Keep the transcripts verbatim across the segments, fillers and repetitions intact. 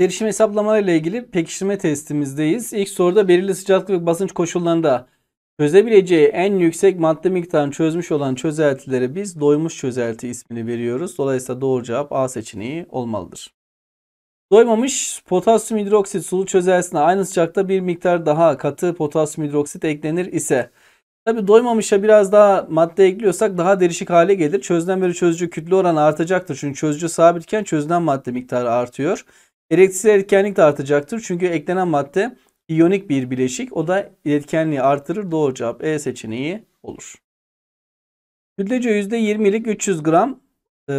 Derişim hesaplamaları ile ilgili pekiştirme testimizdeyiz. İlk soruda belirli sıcaklık ve basınç koşullarında çözebileceği en yüksek madde miktarını çözmüş olan çözeltilere biz doymuş çözelti ismini veriyoruz. Dolayısıyla doğru cevap A seçeneği olmalıdır. Doymamış potasyum hidroksit sulu çözeltisine aynı sıcakta bir miktar daha katı potasyum hidroksit eklenir ise, tabi doymamışa biraz daha madde ekliyorsak daha derişik hale gelir. Çözünen bölü çözücü kütle oranı artacaktır. Çünkü çözücü sabitken çözünen madde miktarı artıyor. Elektriksel iletkenlik de artacaktır. Çünkü eklenen madde iyonik bir bileşik. O da iletkenliği artırır. Doğru cevap E seçeneği olur. Kütlece yüzde yirmilik üç yüz gram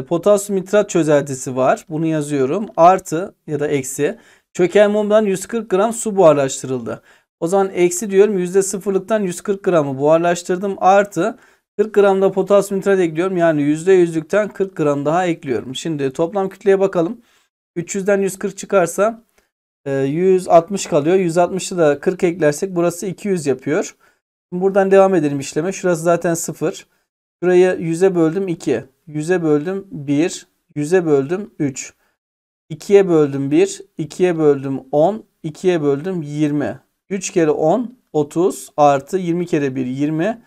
potasyum nitrat çözeltisi var. Bunu yazıyorum. Artı ya da eksi. Çöken mumdan yüz kırk gram su buharlaştırıldı. O zaman eksi diyorum, yüzde sıfırlıktan yüz kırk gramı buharlaştırdım. Artı kırk gram da potasyum nitrat ekliyorum. Yani yüzde yüzlükten kırk gram daha ekliyorum. Şimdi toplam kütleye bakalım. üç yüzden yüz kırk çıkarsa yüz altmış kalıyor. yüz altmışı da kırk eklersek burası iki yüz yapıyor. Şimdi buradan devam edelim işleme. Şurası zaten sıfır. Şurayı yüze böldüm iki. yüze böldüm bir. yüze böldüm üç. ikiye böldüm bir. ikiye böldüm on. ikiye böldüm yirmi. üç kere on otuz artı yirmi kere bir yirmi.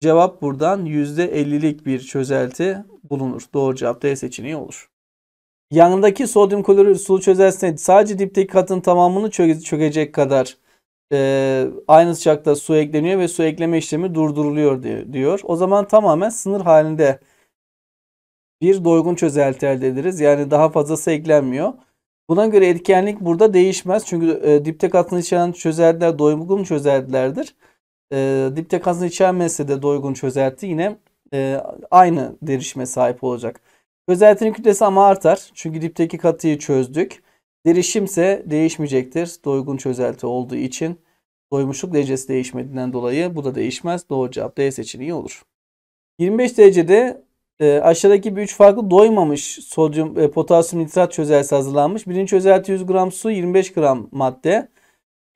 Cevap buradan yüzde ellilik bir çözelti bulunur. Doğru cevap D seçeneği olur. Yanındaki sodyum klorür sulu çözeltisine sadece dipteki katın tamamını çö çökecek kadar e, aynı sıcakta su ekleniyor ve su ekleme işlemi durduruluyor diyor. O zaman tamamen sınır halinde bir doygun çözelti elde ederiz. Yani daha fazlası eklenmiyor. Buna göre etkenlik burada değişmez. Çünkü e, dipte katını içeren çözeltiler doygun çözeltilerdir. E, dipte katını içermezse de doygun çözelti yine e, aynı derişime sahip olacak. Çözeltinin kütlesi ama artar. Çünkü dipteki katıyı çözdük. Derişimse değişmeyecektir. Doygun çözelti olduğu için doymuşluk derecesi değişmediğinden dolayı bu da değişmez. Doğru cevap D seçeneği olur. yirmi beş derecede E, aşağıdaki bir üç farklı doymamış sodyum e, potasyum nitrat çözeltisi hazırlanmış. Birinci çözelti yüz gram su, yirmi beş gram madde.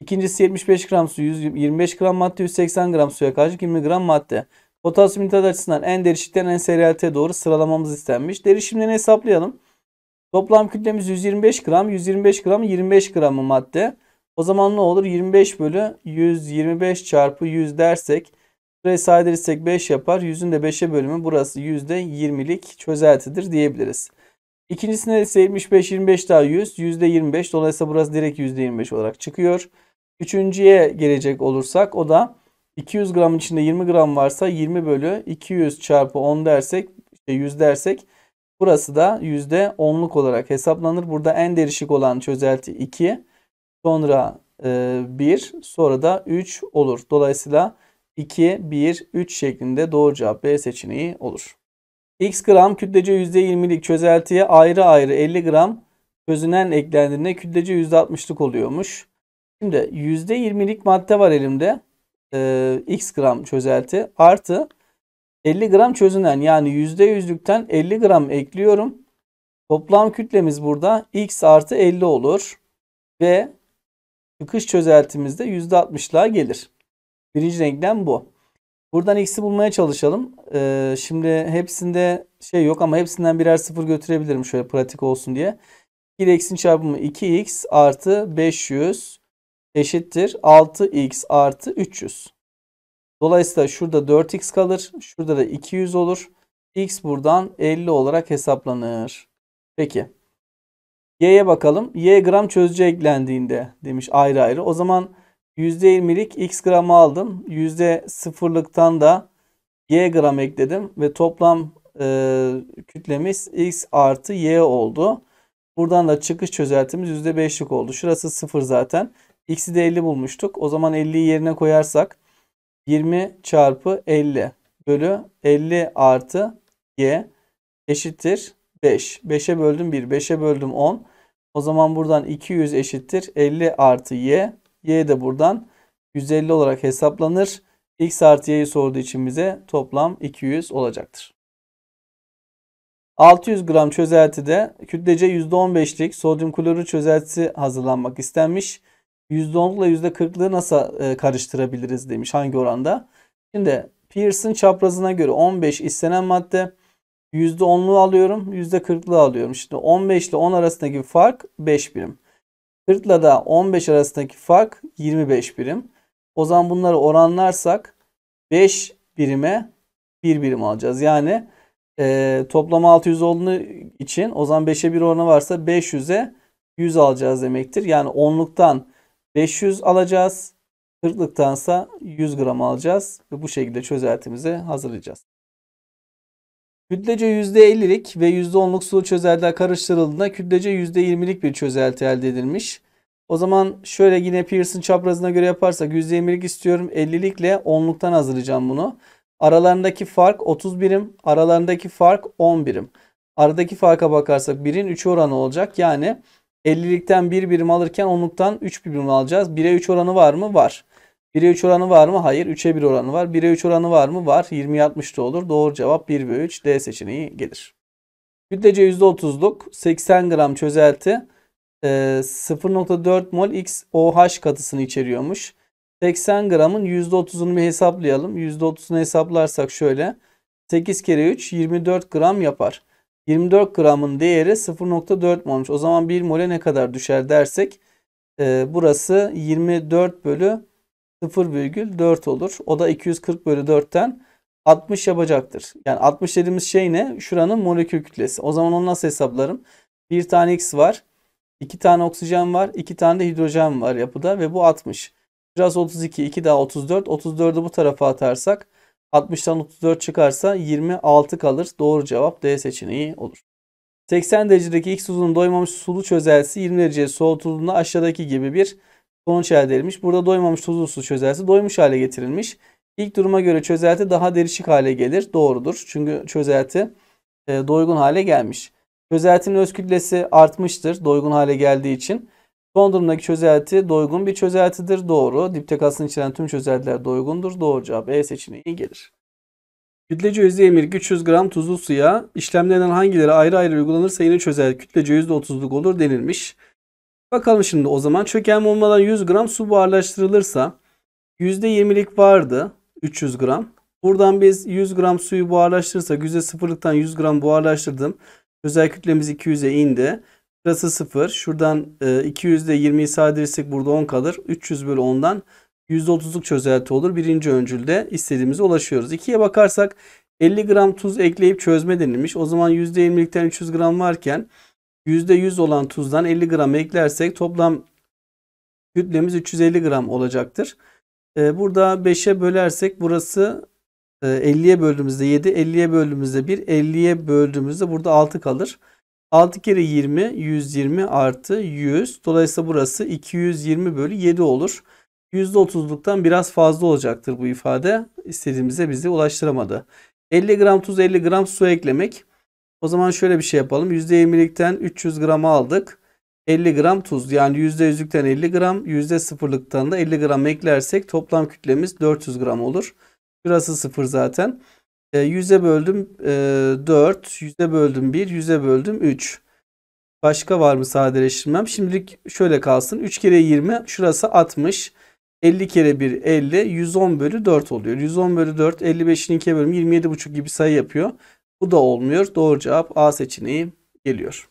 İkincisi yetmiş beş gram su, yüz yirmi beş gram madde, yüz seksen gram suya karşı yirmi gram madde. Potasyum nitrat açısından en derişikten en serialiteye doğru sıralamamız istenmiş. Derişimlerini hesaplayalım. Toplam kütlemiz yüz yirmi beş gram, yüz yirmi beş gram, yirmi beş gramı madde. O zaman ne olur? yirmi beş bölü yüz yirmi beş çarpı yüz dersek, burayı sadeleştirirsek beş yapar. yüzün de beşe bölümü burası yüzde yirmilik çözeltidir diyebiliriz. İkincisinde ise yetmiş beş, yirmi beş daha yüz. yüzde yirmi beş. Dolayısıyla burası direkt yüzde yirmi beş olarak çıkıyor. Üçüncüye gelecek olursak o da iki yüz gramın içinde yirmi gram varsa yirmi bölü iki yüz çarpı on dersek, işte yüz dersek burası da yüzde onluk olarak hesaplanır. Burada en derişik olan çözelti iki, sonra bir, sonra da üç olur. Dolayısıyla iki, bir, üç şeklinde doğru cevap B seçeneği olur. X gram kütlece yüzde yirmilik çözeltiye ayrı ayrı elli gram çözünen eklendiğinde kütlece yüzde altmışlık oluyormuş. Şimdi yüzde yirmilik madde var elimde. Ee, X gram çözelti artı elli gram çözünen, yani yüzde yüzlükten elli gram ekliyorum. Toplam kütlemiz burada X artı elli olur. Ve çıkış çözeltimizde yüzde altmışlığa gelir. Birinci denklem bu. Buradan x'i bulmaya çalışalım. Ee, şimdi hepsinde şey yok ama hepsinden birer sıfır götürebilirim şöyle pratik olsun diye. iki x'in çarpımı iki x artı beş yüz eşittir altı x artı üç yüz. Dolayısıyla şurada dört x kalır. Şurada da iki yüz olur. X buradan elli olarak hesaplanır. Peki. Y'ye bakalım. Y gram çözücü eklendiğinde demiş ayrı ayrı. O zaman yüzde yirmilik x gramı aldım. yüzde sıfırlıktan da y gram ekledim. Ve toplam e, kütlemiz x artı y oldu. Buradan da çıkış çözeltimiz yüzde beşlik oldu. Şurası sıfır zaten. X'i de elli bulmuştuk. O zaman elliyi yerine koyarsak yirmi çarpı elli bölü elli artı y eşittir beş. beşe böldüm bir. beşe böldüm on. O zaman buradan iki yüz eşittir elli artı y. Y de buradan yüz elli olarak hesaplanır. X artı y'yi sorduğu için bize toplam iki yüz olacaktır. altı yüz gram çözeltide kütlece yüzde on beşlik sodyum klorür çözeltisi hazırlanmak istenmiş. yüzde onlukla yüzde kırklığı nasıl karıştırabiliriz demiş, hangi oranda. Şimdi Pearson çaprazına göre on beş istenen madde, yüzde onluğu alıyorum, yüzde kırklığı alıyorum. Şimdi on beş ile on arasındaki fark beş birim. kırk ile da on beş arasındaki fark yirmi beş birim. O zaman bunları oranlarsak beş birime bir birim alacağız. Yani e, toplam altı yüz olduğu için o zaman beşe bir oranı varsa beş yüze yüz alacağız demektir. Yani onluktan beş yüz alacağız. kırklıktansa yüz gram alacağız. Ve bu şekilde çözeltimizi hazırlayacağız. Kütlece yüzde ellilik ve yüzde onluk sulu çözeltiler karıştırıldığında kütlece yüzde yirmilik bir çözelti elde edilmiş. O zaman şöyle yine Pearson çaprazına göre yaparsak yüzde yirmilik istiyorum. ellilikle onluktan hazırlayacağım bunu. Aralarındaki fark otuz birim. Aralarındaki fark on birim. Aradaki farka bakarsak birin üç oranı olacak. Yani ellilikten bir birim alırken onluktan üç birim alacağız. bire üç oranı var mı? Var. bire üç oranı var mı? Hayır. üçe bir oranı var. bire üç oranı var mı? Var. yirmi altmışta olur. Doğru cevap bir bölü üç. D seçeneği gelir. Kütlece yüzde otuzluk seksen gram çözelti sıfır nokta dört mol X O H katısını içeriyormuş. seksen gramın yüzde otuzunu bir hesaplayalım. yüzde otuzunu hesaplarsak şöyle. sekiz kere üç yirmi dört gram yapar. yirmi dört gramın değeri sıfır nokta dört molmuş. O zaman bir mole ne kadar düşer dersek e, burası yirmi dört bölü sıfır virgül dört olur. O da iki yüz kırk bölü dörtten altmış yapacaktır. Yani altmış dediğimiz şey ne? Şuranın molekül kütlesi. O zaman onu nasıl hesaplarım? Bir tane X var. iki tane oksijen var. iki tane de hidrojen var yapıda ve bu altmış. Biraz otuz iki. iki daha otuz dört. otuz dördü bu tarafa atarsak altmıştan otuz dört çıkarsa yirmi altı kalır. Doğru cevap D seçeneği olur. seksen derecedeki X uzunluğu doymamış sulu çözeltisi yirmi dereceye soğutulduğunda aşağıdaki gibi bir sonuç elde edilmiş. Burada doymamış tuzlu su çözeltisi doymuş hale getirilmiş. İlk duruma göre çözelti daha derişik hale gelir. Doğrudur. Çünkü çözelti e, doygun hale gelmiş. Çözeltinin öz kütlesi artmıştır doygun hale geldiği için. Son durumdaki çözelti doygun bir çözeltidir. Doğru. Diptekasını içeren tüm çözeltiler doygundur. Doğru cevap E seçeneği gelir. Kütlece yüzde yirmilik üç yüz gram tuzlu suya işlemlerinden hangileri ayrı ayrı uygulanırsa yine çözelti kütlece yüzde otuzluk olur denilmiş. Bakalım şimdi o zaman çökelme olmadan yüz gram su buharlaştırılırsa yüzde yirmilik vardı üç yüz gram. Buradan biz yüz gram suyu buharlaştırırsak yüzde sıfırlıktan yüz gram buharlaştırdım. Çözelti kütlemiz iki yüze indi. Burası sıfır. Şuradan iki yüzde yirmiyi sadeleştirsek burada on kalır. üç yüz bölü ondan yüzde otuzluk çözelti olur. Birinci öncülde istediğimize ulaşıyoruz. ikiye bakarsak elli gram tuz ekleyip çözme denilmiş. O zaman yüzde yirmilikten üç yüz gram varken yüzde yüz olan tuzdan elli gram eklersek toplam kütlemiz üç yüz elli gram olacaktır. Burada beşe bölersek burası elliye böldüğümüzde yedi, elliye böldüğümüzde bir, elliye böldüğümüzde burada altı kalır. altı kere yirmi, yüz yirmi artı yüz. Dolayısıyla burası iki yüz yirmi bölü yedi olur. yüzde otuzluktan biraz fazla olacaktır bu ifade. İstediğimize bizi ulaştıramadı. elli gram tuz, elli gram su eklemek. O zaman şöyle bir şey yapalım. yüzde yirmilikten üç yüz gram aldık. elli gram tuz yani yüzde yüzlükten elli gram, yüzde sıfırlıktan da elli gram eklersek toplam kütlemiz dört yüz gram olur. Burası sıfır zaten. yüze böldüm dört, yüze böldüm bir, yüze böldüm üç. Başka var mı sadeleştirmem? Şimdilik şöyle kalsın. üç kere yirmi, şurası altmış. elli kere bir, elli. yüz on bölü dört oluyor. yüz on bölü dört, elli beşin ikiye bölüm yirmi yedi buçuk gibi sayı yapıyor. Bu da olmuyor. Doğru cevap A seçeneği geliyor.